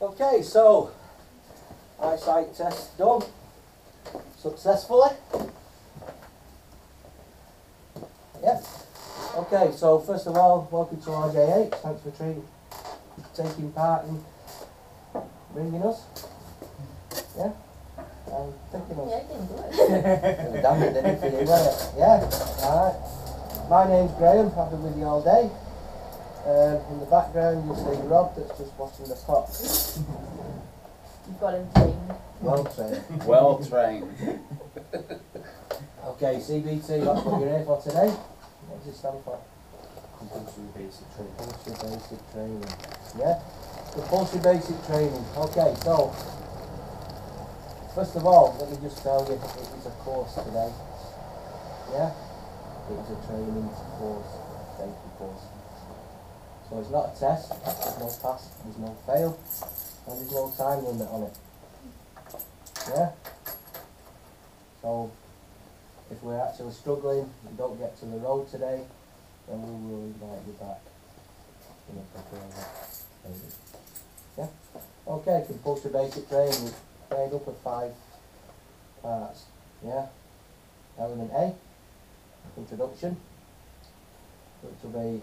Okay, so eyesight test done successfully. Yes. Okay, so first of all, welcome to RJH. Thanks for taking part in bringing us. Yeah? And thinking us. Yeah, you didn't do it. Damn it, didn't for you, were it? Yeah. Alright. My name's Graham. I've been with you all day. In the background, you'll see Rob that's just watching the clock. You've got him trained. Well trained. Well trained. Okay, CBT, that's what you're here for today. What does it stand for? Compulsory Basic Training. Compulsory Basic Training. Yeah? Compulsory Basic Training. Okay, so, first of all, let me just tell you, it is a course today. Yeah? It is a training course, safety course. So it's not a test, there's no pass, there's no fail, and there's no time limit on it. Yeah? So, if we're actually struggling, we don't get to the road today, then we will invite you back in a proper way. Yeah? Okay, compulsory basic training is made up of 5 parts. Yeah? Element A, introduction, which will be a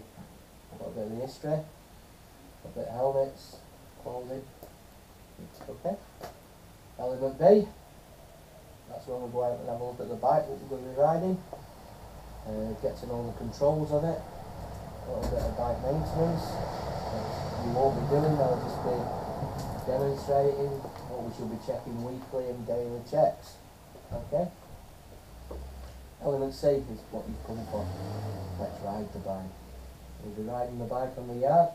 little bit of the history, a bit of helmets, clothing. Okay. Element B, that's when we go out and have a look at the bike that we're going to be riding, get to know the controls of it, a little bit of bike maintenance. We won't be doing that, we'll just be demonstrating what we should be checking weekly and daily checks. Okay? Element C is what you've come for. Let's ride the bike. We'll be riding the bike on the yard,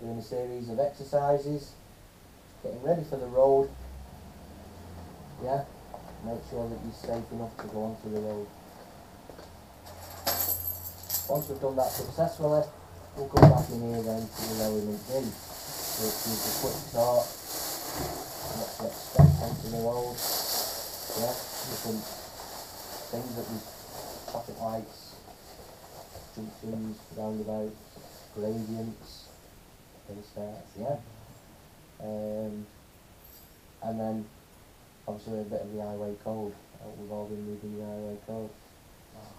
doing a series of exercises, getting ready for the road. Yeah? Make sure that you're safe enough to go onto the road. Once we've done that successfully, we'll come back in here then to the element D, which is a quick start, what to expect onto the road. Yeah? Different things that we traffic lights, junctions, roundabouts, gradients, things like that, yeah. And then obviously a bit of the highway code. We've all been reading the highway code,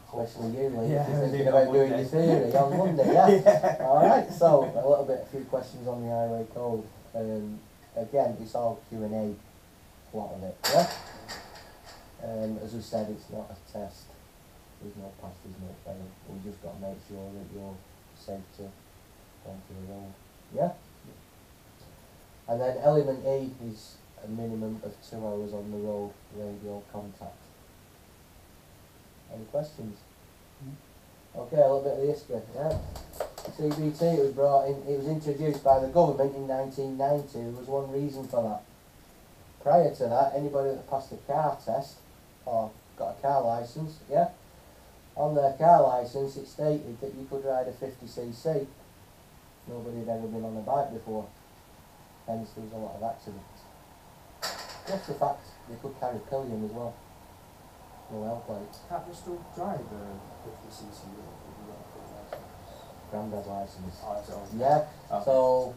especially you, Lee. Yeah, thinking about doing your theory on Monday, yeah. Yeah. All right. So a little bit, a few questions on the highway code. Again, it's all Q&A. A lot of it, yeah. As we said, it's not a test. There's no pass, there's no fail. We've just got to make sure that you're safe to go onto the road, yeah. And then element E is a minimum of 2 hours on the road, radio contact. Any questions? Okay, a little bit of history. Yeah, CBT was brought in. It was introduced by the government in 1990. There was one reason for that. Prior to that, anybody that passed a car test or got a car license, yeah, on their car license it stated that you could ride a 50cc. Nobody had ever been on a bike before. Hence there was a lot of accidents. Just the fact they could carry pillion as well. No L plates. Can't they still drive a 50cc granddad license? Yeah. So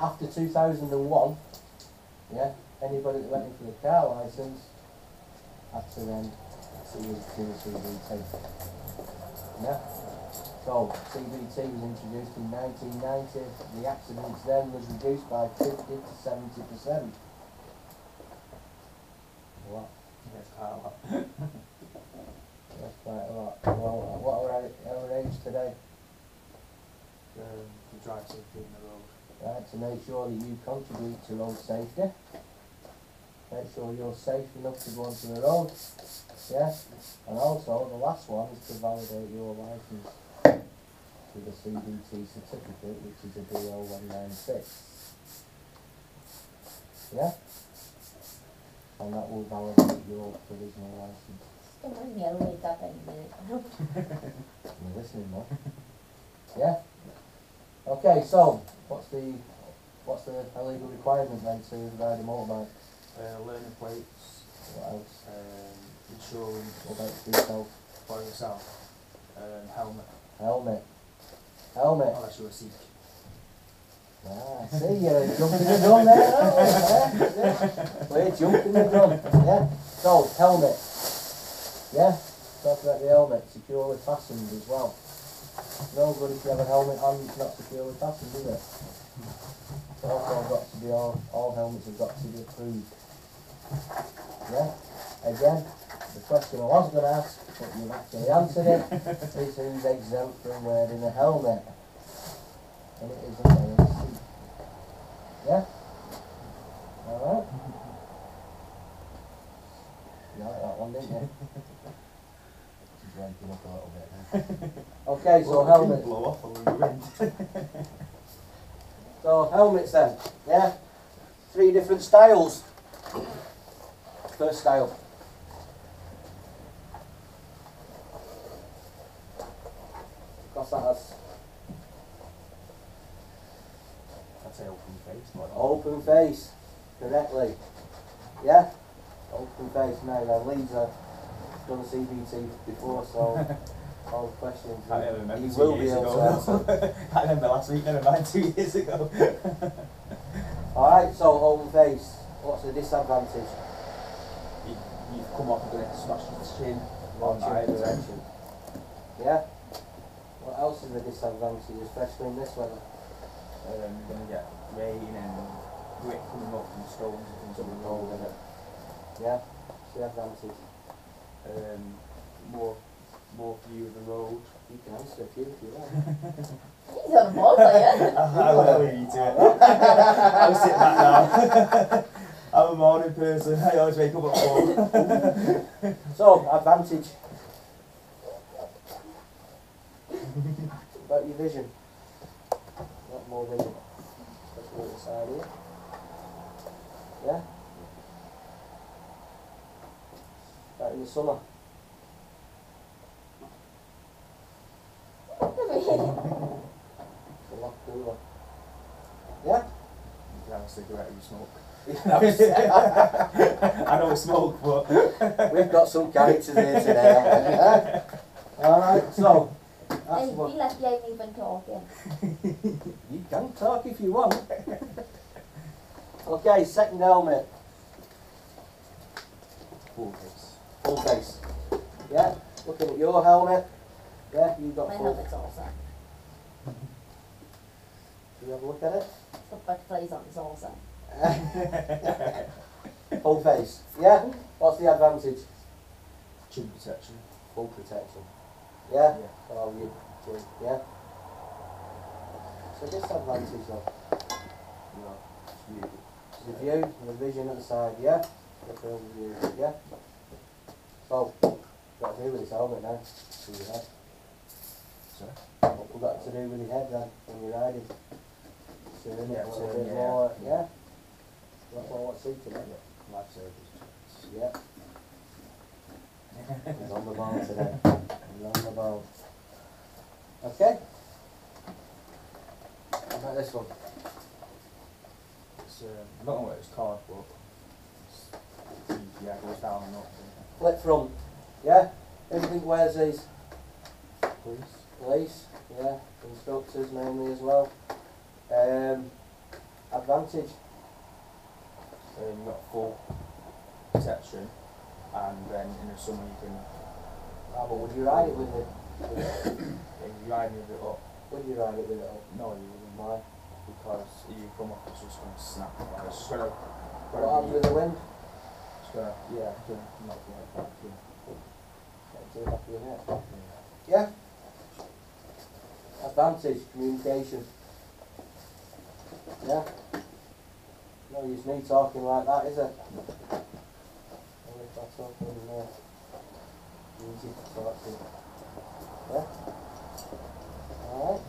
after 2001, yeah, anybody that went in for the car license had to then do the CBT. Yeah. So, CBT was introduced in 1990, the accidents then was reduced by 50 to 70%. A lot. That's quite a lot. That's quite a lot. Well, what are our aims today? To drive safety in the road. Right, to make sure that you contribute to road safety. Make sure you're safe enough to go onto the road. Yeah? And also, the last one is to validate your license. The CBT certificate, which is a DL196. Yeah? And that will validate your provisional license. Don't mind me, I'll read that anyway. You're listening, man. Yeah? Okay, so, what's the legal requirement then to ride a motorbike? Learning plates. What else? Insurance. What about for yourself? For yourself. Helmet. Helmet. Helmet. Unless you're a Sikh. Ah, see, you're jumping the gun there. Yeah. We're jumping the gun. Yeah. So, helmet. Yeah. Talk about the helmet. Securely fastened as well. Nobody can have a helmet on that's not securely fastened, is it? It's also got to be all helmets have got to be approved. Yeah. Again, the question I was going to ask, but you've actually answered it, is who's exempt from wearing a helmet? And it is a male seat. Yeah? Alright? You like that one, didn't you? She's ramping up a little bit now. Okay, so well, helmets. Blow off on the wind. So, helmets then. Yeah? 3 different styles. First style. Cross that as. I'd say open face. Open face, correctly. Yeah? Open face. Now, Leeds have done a CBT before, so all the questions. I never remember 2 years ago. I remember last week, never mind 2 years ago. Alright, so open face. What's the disadvantage? You've come off and going to smash the chin. Launch direction. Yeah? What else is the disadvantage, especially in this weather? You're going to get rain and grit coming up and stones and things on the road, isn't it? Yeah, it's the advantage. More view of the road. You can answer a few if you like. He's on a motor, yeah? I will leave you to it. I'll sit back now. I'm a morning person, I always wake up at 4. So, advantage. About your vision. Not more vision. Especially on the side here. Yeah? About in the summer. It's a lot cooler. Yeah? You can have a cigarette and you smoke. I know we smoke, but we've got some characters here today. Alright, so that's what. Feel like you ain't even talking. You can talk if you want. Okay, second helmet. Full face. Full face. Yeah, looking at your helmet. Yeah, you've got my full. My helmet's also. Can you have a look at it? Put back plays on his also. Full face, yeah? What's the advantage? Chin protection. Full protection. Yeah? Yeah. Oh, you chin, yeah? So disadvantage though? No, it's the view, the vision at the side, yeah? The film view, yeah? So, got to do with this helmet now, with your head. Sorry? What we've got to do with your head then, when you're riding? Turn it a little bit more, yeah? That's all I see today. Life service. Yep. He's on the ball today. He's on the ball. Okay. How about this one? It's, I don't know what it's called, but it's, yeah, it goes down and up. Flip front. Yeah? Everything wears these. Police. Police, yeah. Instructors mainly as well. Advantage. You've got full protection, and then in the summer you can. Ah, but would you ride it with it? If you ride it with it up. Would you ride it with it up? No, you wouldn't. Why? Because if you come up, it's just going to snap. It's just going to. What happens with the wind? It's going to, yeah, it's going to knock you out back in. Get it back in your head. Yeah? Advantage, communication. Yeah? No use me talking like that, is it? No. Only if I talk in there. Easy to talk to. Yeah? Alright.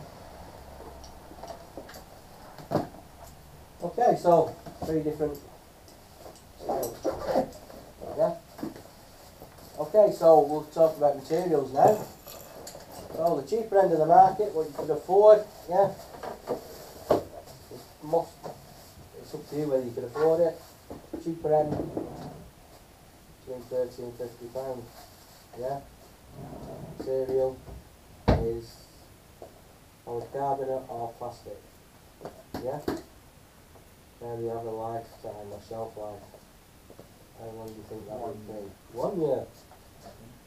Okay, so 3 different skills. Yeah? Okay, so we'll talk about materials now. So the cheaper end of the market, what you could afford, yeah? It's must. It's up to you whether you can afford it. Cheaper end, between £30 and £50. Yeah. Material is polycarbonate or plastic. Yeah? And you have a lifetime, a shelf life. How long do you think that would be? 1 year.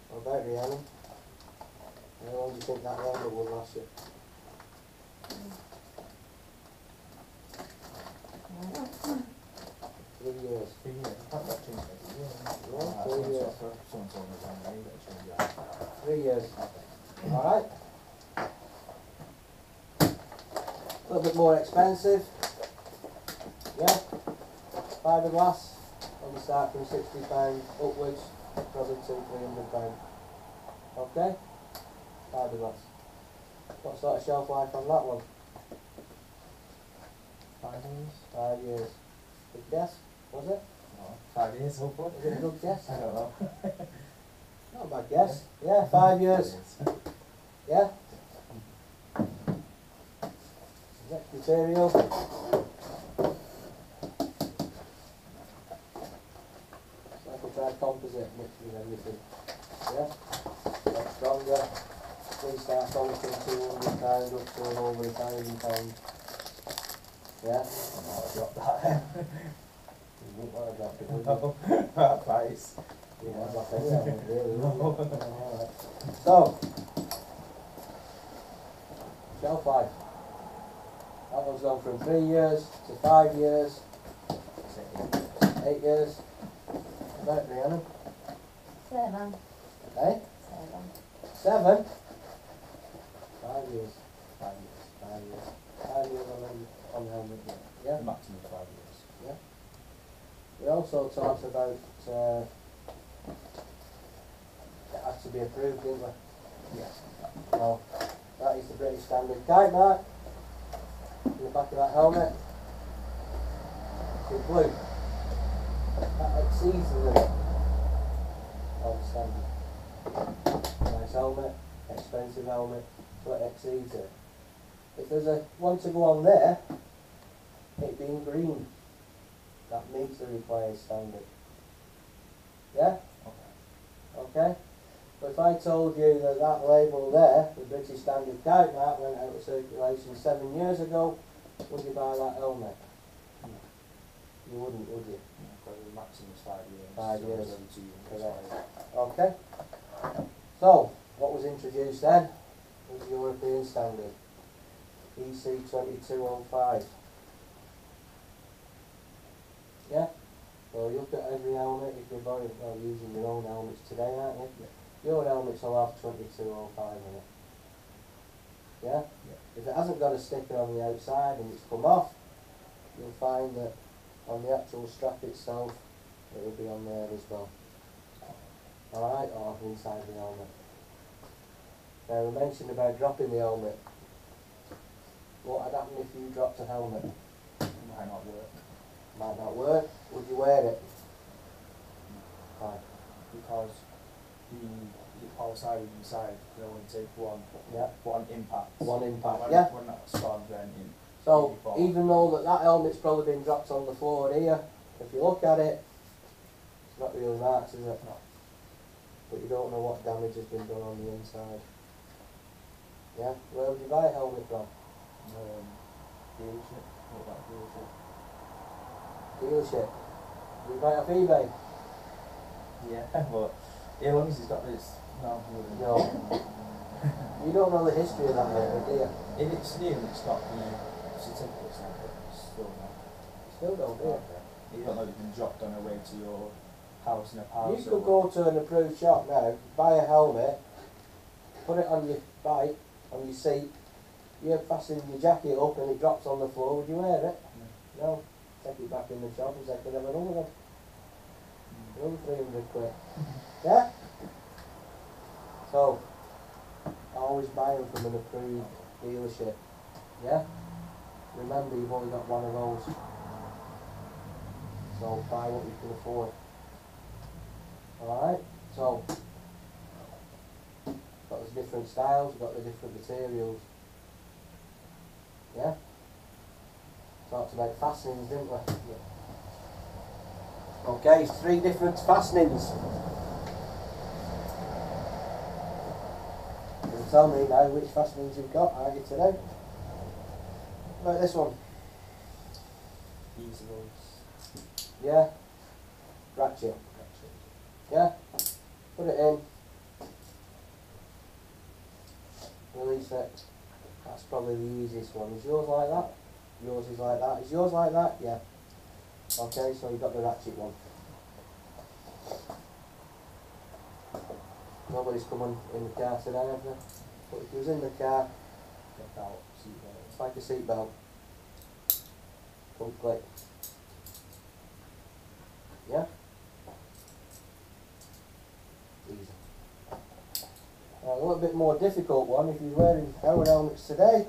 What about Rihanna? How long do you think that round will last you? Mm. 3 years. 3 years. That's not too much. 3 years. 3 years. Alright. A little bit more expensive. Yeah. Fiberglass. And you start from £60 upwards, probably to £300. Okay? Fiberglass. What sort of shelf life on that one? 5 years. 5 years. Good guess, was it? No. 5 years, hopefully. Is it a good guess? I don't know. Not a bad guess. Yeah, 5 years. Yeah? Next material. Composite mixed with everything. Yeah? That's stronger. We start from £200 up to over £1,000. Yeah? I'm not to drop that. You wouldn't want to drop it, would you? That price. You want to drop anything, really, wouldn't you? Alright. So, shelf life. That one's gone from 3 years to 5 years. 8 years. About Rihanna? 7. Eh? 7. 7? 5 years. 5 years. 5 years. 5 years on the helmet. Yeah? The maximum 5 years. Yeah? We also talked about it has to be approved, didn't we? Yes. Well, that is the British standard guide mark in the back of that helmet. It's in blue. That exceeds the limit of the standard. Nice helmet, expensive helmet, so it exceeds it. If there's a one to go on there, it being green, that meets the required standard. Yeah? Okay. Okay? But if I told you that that label there, the British Standard Guide Mark, went out of circulation 7 years ago, would you buy that helmet? You wouldn't, would you? Because the maximum is 5 years. 5 years. Okay. So, what was introduced then was the European standard, EC 2205. Yeah? Well, you look at every helmet, if you're borrowing, well, using your own helmets today, aren't you? Yeah. Your helmets will have 2205 in it. Yeah? Yeah? If it hasn't got a sticker on the outside and it's come off, you'll find that on the actual strap itself, it will be on there as well. Alright, or inside the helmet. Now we mentioned about dropping the helmet. What would happen if you dropped a helmet? Might not work. Might not work. Would you wear it? Fine. Because the outside and inside, they only take one. Yeah. One impact. One impact, when, yeah. When that's gone, then in. So, even though that helmet's probably been dropped on the floor here, if you look at it, it's not real marks, is it? No. But you don't know what damage has been done on the inside. Yeah? Where would you buy a helmet from? Dealership. What about dealership? Dealership? Would you buy it off eBay? Yeah, but as long as he's got this. No. No. You don't know the history of that helmet, do you? If it's new, it's not new. Certificates now, but still don't do it. You don't know they've been dropped on the way to your house in a parcel. You could go to an approved shop now, buy a helmet, put it on your bike, on your seat, you fasten your jacket up and it drops on the floor, would you wear it? No. Take it back in the shop and say, can I have another one? Another £300. Yeah? So, always buy them from an approved dealership. Yeah? Remember, you've only got one of those, so buy what you can afford. Alright, so got the different styles, got the different materials. Yeah? Talked about fastenings, didn't we? Yeah. Okay, 3 different fastenings. You'll tell me now which fastenings you've got, are you today? Like this one. using those. Yeah? Ratchet. Yeah? Put it in. Release it. That's probably the easiest one. Is yours like that? Yours is like that. Is yours like that? Yeah. Okay, so you've got the ratchet one. Nobody's coming in the car today, have they? But if he was in the car, get out. It's like a seatbelt. Don't click. Yeah? Easy. Now, a little bit more difficult one if he's wearing our helmets today.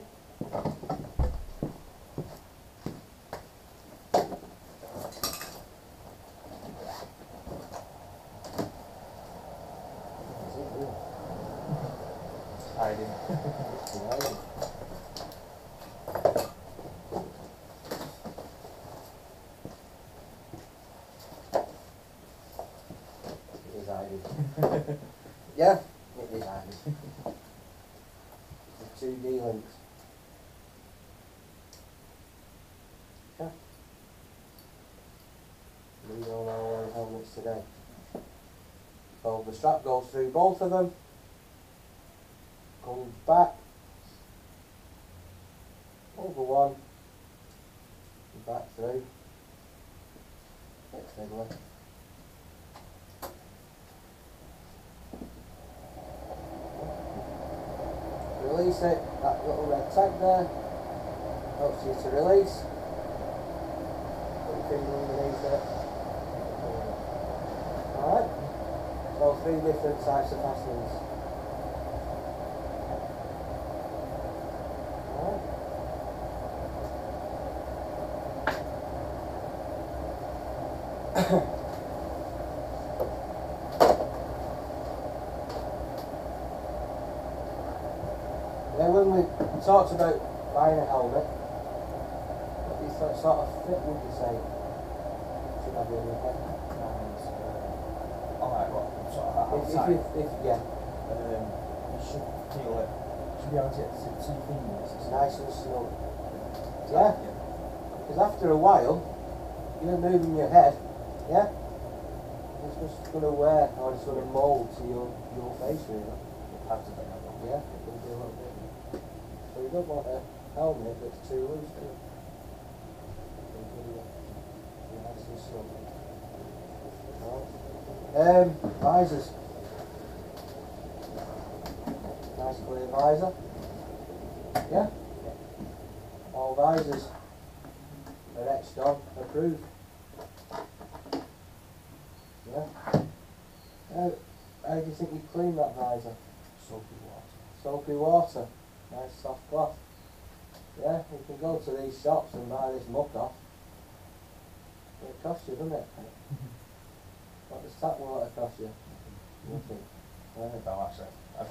Yeah, it is handy. The two D links. Yeah. We all know our helmets today. So the strap goes through both of them. Comes back. Over one. And back through. Next fiddler. Release it, that little red tag there helps you to release. Put your finger underneath it. Alright, so three different types of fastenings. Alright. Talked about buying a helmet. What sort of fit would you say? Should I be in the head? Alright, what sort of outside? Yeah. You should feel it. You should be able to get to two fingers. It's nice and snug. Yeah? Because after a while, you're moving your head, yeah? It's just going to wear or it's going to mould to your face, really. Yeah, it will be a little bit. So you don't want a helmet that's too loose to it. Visors. Nice clear visor. Yeah? All visors are etched on, approved. Yeah? How do you think you clean that visor? Soapy water. Soapy water. Nice soft cloth. Yeah, you can go to these shops and buy this muck off. It costs you, doesn't it? What does tap water cost you? Nothing. No, actually. I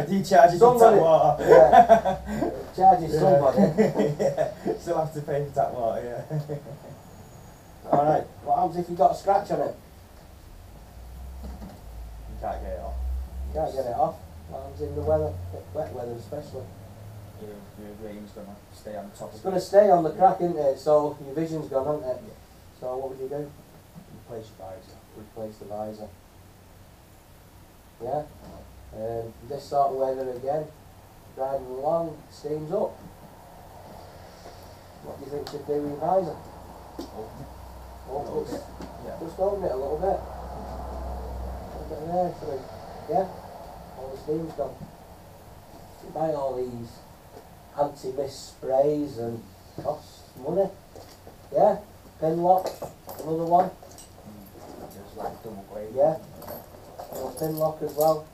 think he charges somebody, tap water. Yeah. It charges somebody. Yeah. Still have to pay for tap water, yeah. Alright, what happens if you've got a scratch on it? You can't get it off. You can't get it off. In the weather, wet weather especially. Your grain's going to stay on the top. It's going to stay on the crack, isn't it? So your vision's gone, hasn't it? Yeah. So what would you do? Replace your visor. Replace the visor. Yeah? This sort of weather again, riding along, steams up. What do you think should do with your visor? Open it. Open it. Yeah. Just open it a little bit. There, so, yeah? All the steam's gone. You buy all these anti-mist sprays and costs money. Yeah? Pin lock, another one. Just like double glazing. Yeah. Pin lock as well.